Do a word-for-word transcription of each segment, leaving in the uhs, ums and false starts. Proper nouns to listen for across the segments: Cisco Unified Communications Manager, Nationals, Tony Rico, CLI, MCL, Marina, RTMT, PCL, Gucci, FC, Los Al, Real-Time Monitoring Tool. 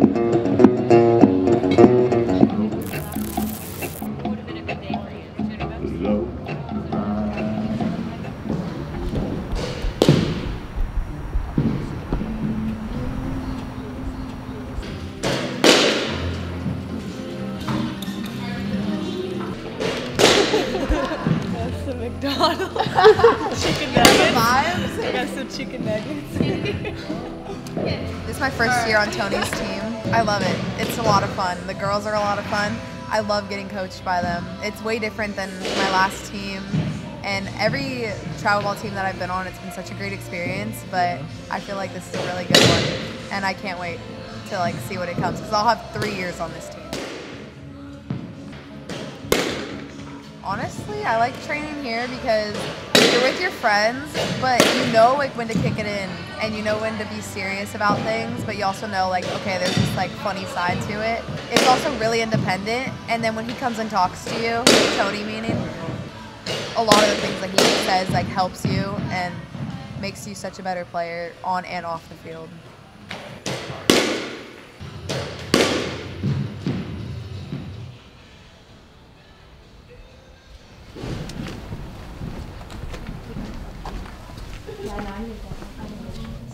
Chicken nuggets. Vibes. I got some chicken nuggets. This is my first year on Tony's team. I love it. It's a lot of fun. The girls are a lot of fun. I love getting coached by them. It's way different than my last team. And every travel ball team that I've been on, it's been such a great experience. But I feel like this is a really good one. And I can't wait to like see what it comes. Because I'll have three years on this team. Honestly, I like training here because you're with your friends, but you know like when to kick it in and you know when to be serious about things, but you also know like, okay, there's this like funny side to it. It's also really independent, and then when he comes and talks to you, Tony meaning, a lot of the things that he says like helps you and makes you such a better player on and off the field.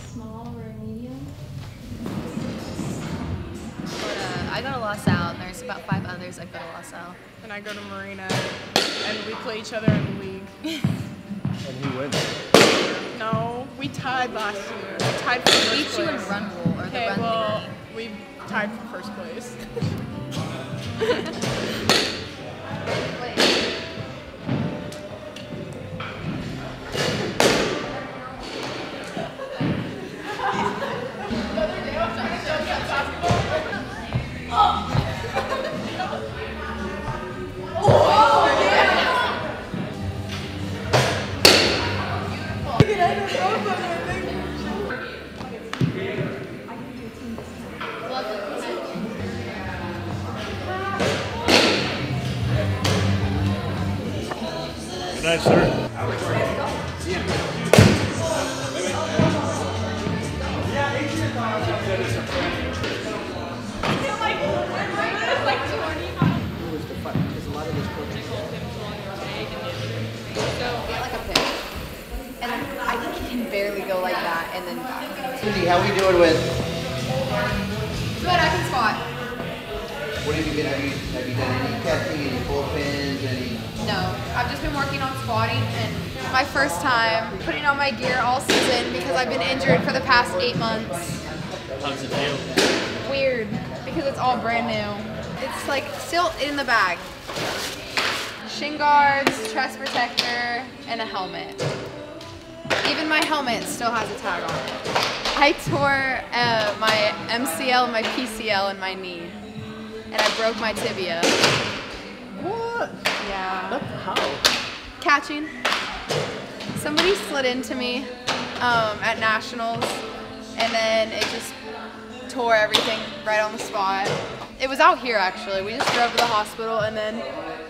Small or medium? But, uh, I go to Los Al, and there's about five others that go to Los Al. And I go to Marina, and we play each other in the league. And who wins? No, we tied last year. We tied for first place. We beat you in run rule, or the run league. Well, we tied for first place. Good night, sir. And I think he can barely go like that and then back. Cindy, how are we doing with? Good, I can spot. What have you been, have you, have you done any catching, any full pins, any? No, I've just been working on spotting, and my first time putting on my gear all season because I've been injured for the past eight months. How's it feel? Weird, because it's all brand new. It's like still in the bag. Shin guards, chest protector, and a helmet. Even my helmet still has a tag on it. I tore uh, my M C L, my P C L, and my knee, and I broke my tibia. What? Yeah. What the hell? Catching. Somebody slid into me um, at Nationals, and then it just tore everything right on the spot. It was out here actually. We just drove to the hospital, and then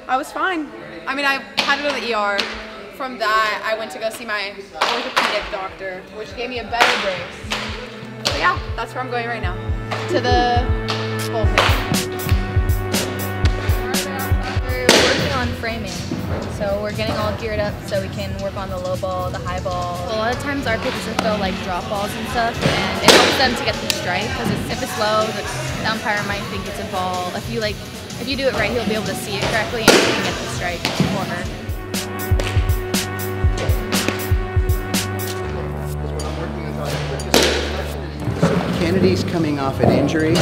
I was fine. I mean, I had to go to the E R. From that, I went to go see my orthopedic doctor, which gave me a better brace. So yeah, that's where I'm going right now. To the bullpen. We're working on framing. So we're getting all geared up so we can work on the low ball, the high ball. A lot of times our pitches will throw like drop balls and stuff, and it helps them to get the strike, because if it's low, the umpire might think it's a ball. If you like, if you do it right, he'll be able to see it correctly and you can get the strike for her. Kennedy's coming off an injury.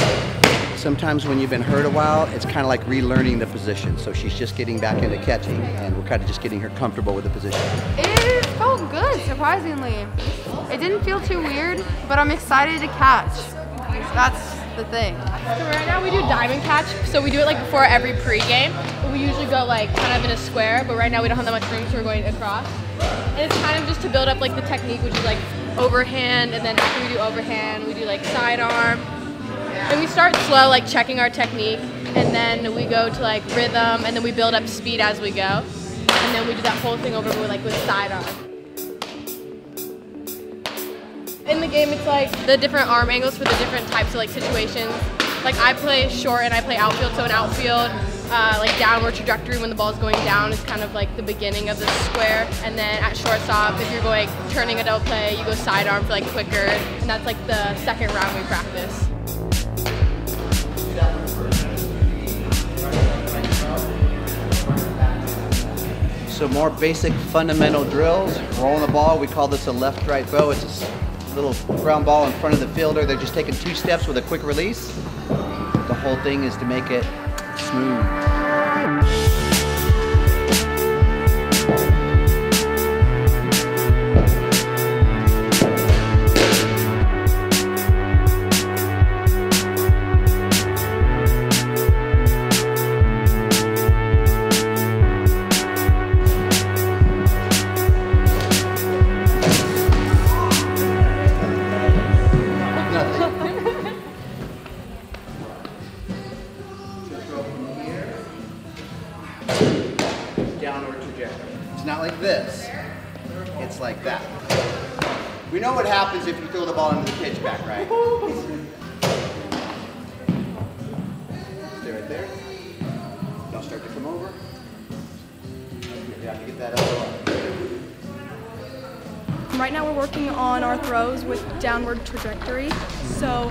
Sometimes when you've been hurt a while, it's kind of like relearning the position. So she's just getting back into catching, and we're kind of just getting her comfortable with the position. It felt good, surprisingly. It didn't feel too weird, but I'm excited to catch. That's the thing. So right now we do diamond catch. So we do it like before every pregame. But we usually go like kind of in a square, but right now we don't have that much room, so we're going across. And it's kind of just to build up like the technique, which is like overhand, and then after we do overhand, we do like sidearm. And we start slow, like checking our technique, and then we go to like rhythm, and then we build up speed as we go. And then we do that whole thing over with like with sidearm. In the game, it's like the different arm angles for the different types of like situations. Like I play short and I play outfield, so an outfield uh, like downward trajectory when the ball's going down is kind of like the beginning of the square. And then at shortstop, if you're going turning a double play, you go sidearm for like quicker, and that's like the second round we practice. So more basic fundamental drills, rolling the ball, we call this a left-right bow. It's a little ground ball in front of the fielder. They're just taking two steps with a quick release. The whole thing is to make it smooth. Downward trajectory. It's not like this, it's like that. We know what happens if you throw the ball into the pitch back, right? Stay right there. Don't start to come over. You have to get that elbow. Right now we're working on our throws with downward trajectory. So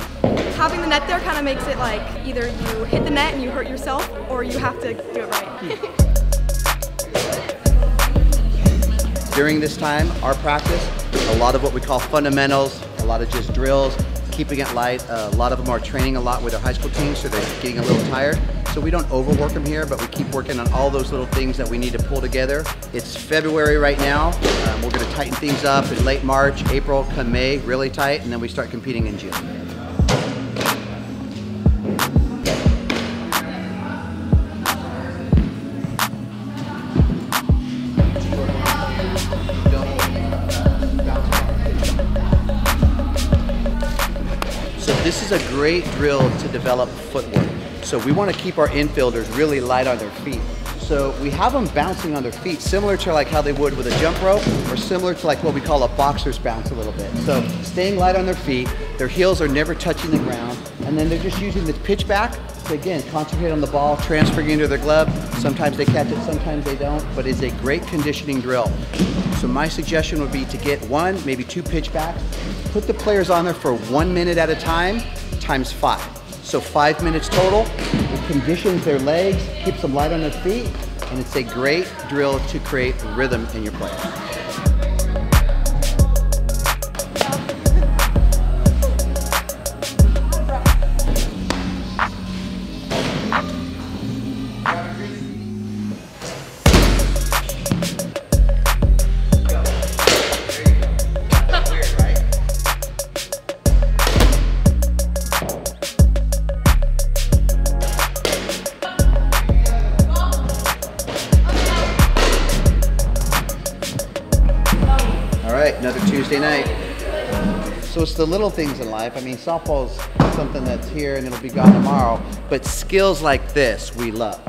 having the net there kind of makes it like either you hit the net and you hurt yourself, or you have to do it right. During this time, our practice, a lot of what we call fundamentals, a lot of just drills, keeping it light. Uh, a lot of them are training a lot with their high school teams, so they're getting a little tired. So we don't overwork them here, but we keep working on all those little things that we need to pull together. It's February right now. Um, we're gonna tighten things up in late March, April, come May, really tight, and then we start competing in June. This is a great drill to develop footwork. So we want to keep our infielders really light on their feet. So we have them bouncing on their feet, similar to like how they would with a jump rope, or similar to like what we call a boxer's bounce a little bit. So staying light on their feet, their heels are never touching the ground, and then they're just using the pitch back to, again, concentrate on the ball, transferring into their glove. Sometimes they catch it, sometimes they don't, but it's a great conditioning drill. So my suggestion would be to get one, maybe two pitch backs, put the players on there for one minute at a time, times five. So five minutes total. It conditions their legs, keeps them light on their feet, and it's a great drill to create rhythm in your play. Another Tuesday night. So it's the little things in life. I mean, softball's something that's here and it'll be gone tomorrow, but skills like this we love.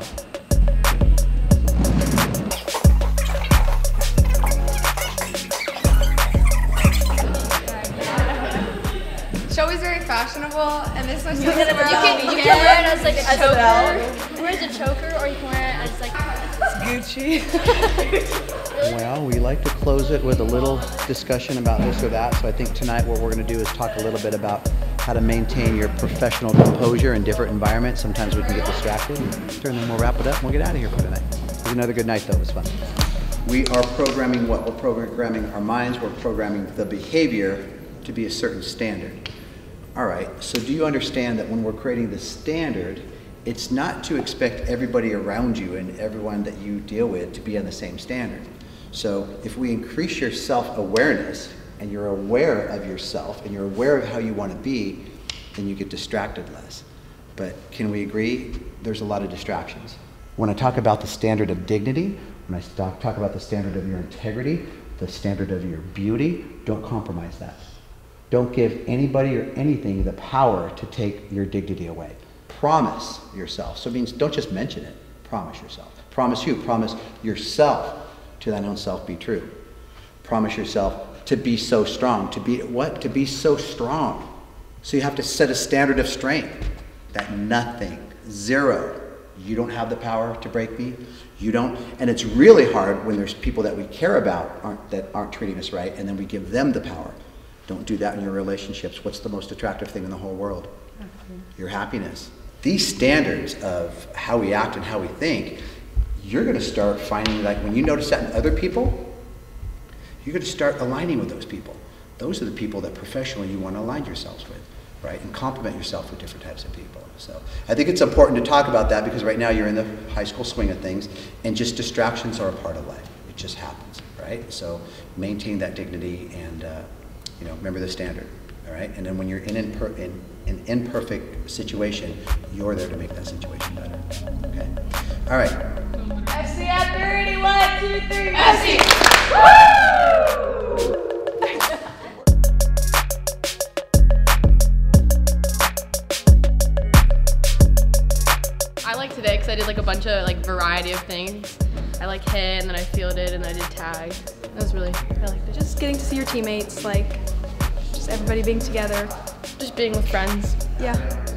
It's always very fashionable, and this one's you can, you can, you can wear it as like a as choker. You can wear it as a choker, or you can wear it as like Gucci. Well, we like to close it with a little discussion about this or that, so I think tonight what we're going to do is talk a little bit about how to maintain your professional composure in different environments. Sometimes we can get distracted, and then we'll wrap it up and we'll get out of here for tonight. It was another good night though, it was fun. We are programming what? We're programming our minds, we're programming the behavior to be a certain standard. All right, so do you understand that when we're creating the standard, it's not to expect everybody around you and everyone that you deal with to be on the same standard. So if we increase your self-awareness, and you're aware of yourself, and you're aware of how you want to be, then you get distracted less. But can we agree? There's a lot of distractions. When I talk about the standard of dignity, when I talk about the standard of your integrity, the standard of your beauty, don't compromise that. Don't give anybody or anything the power to take your dignity away. Promise yourself. So it means don't just mention it. Promise yourself. Promise you. Promise yourself. To thine own self be true. Promise yourself to be so strong. To be what? To be so strong. So you have to set a standard of strength. that nothing, zero, you don't have the power to break me, you don't, and it's really hard when there's people that we care about aren't, that aren't treating us right, and then we give them the power. Don't do that in your relationships. What's the most attractive thing in the whole world? Mm-hmm. Your happiness. These standards of how we act and how we think, you're going to start finding, like when you notice that in other people, you're going to start aligning with those people. Those are the people that professionally you want to align yourselves with, right? And complement yourself with different types of people. So I think it's important to talk about that because right now you're in the high school swing of things and just distractions are a part of life. It just happens, right? So maintain that dignity and uh, you know, remember the standard, all right? And then when you're in, imper in an imperfect situation, you're there to make that situation better, okay? All right. F C at thirty, one, two, three. F C! Woo! Because I did like a bunch of like variety of things. I like hit and then I fielded and I did tag. That was really, I liked it. Just getting to see your teammates, like just everybody being together. Just being with friends. Yeah.